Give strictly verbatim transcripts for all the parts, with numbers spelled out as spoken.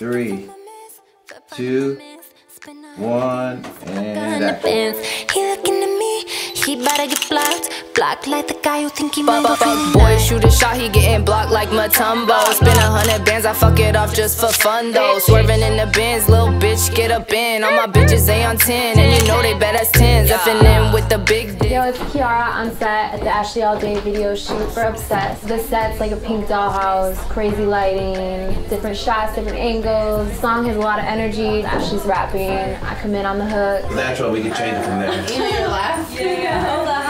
three, two, one, and action. He looking at me, he better get blocked. Blocked like the guy who think he might be. Boy, shoot a shot, he getting blocked like Matumbo. Spin a hundred bands, I fuck it off just for fun though. Swerving in the bins, little bitch, get up in. All my bitches, they on ten, and you know they badass tens. Effing in with the big dick. Yo, it's Kiiara on set at the Ashley All Day video shoot for Obsessed. The set's like a pink dollhouse, crazy lighting, different shots, different angles. The song has a lot of energy. Ashley's rapping, I come in on the hook. Natural, we can change it from there. You know your laugh? Yeah, yeah. Hold on.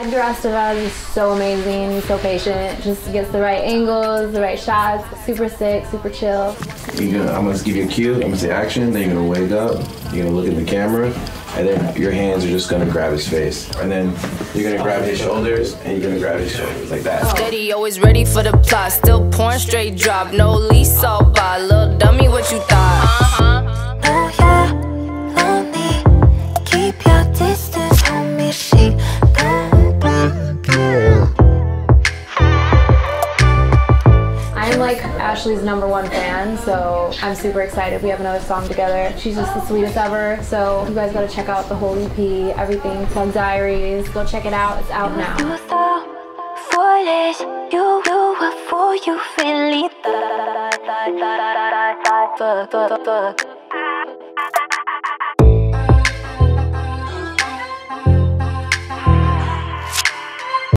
Andreas is so amazing, he's so patient, just gets the right angles, the right shots, super sick, super chill. You're gonna, I'm going to give you a cue, I'm going to say action, then you're going to wake up, you're going to look at the camera, and then your hands are just going to grab his face. And then you're going to grab his shoulders, and you're going to grab his shoulders, like that. Steady, always ready for the plot, still porn straight drop, no lease all by, little dummy, what you thought? Uh-huh. Ashley's number one fan, so I'm super excited. We have another song together. She's just the sweetest ever, so you guys gotta check out the whole E P, everything. It's on Diaries. Go check it out. It's out now. You thought foolish, you were fool, you really thought, thought, thought, thought, thought, thought, thought, thought, thought.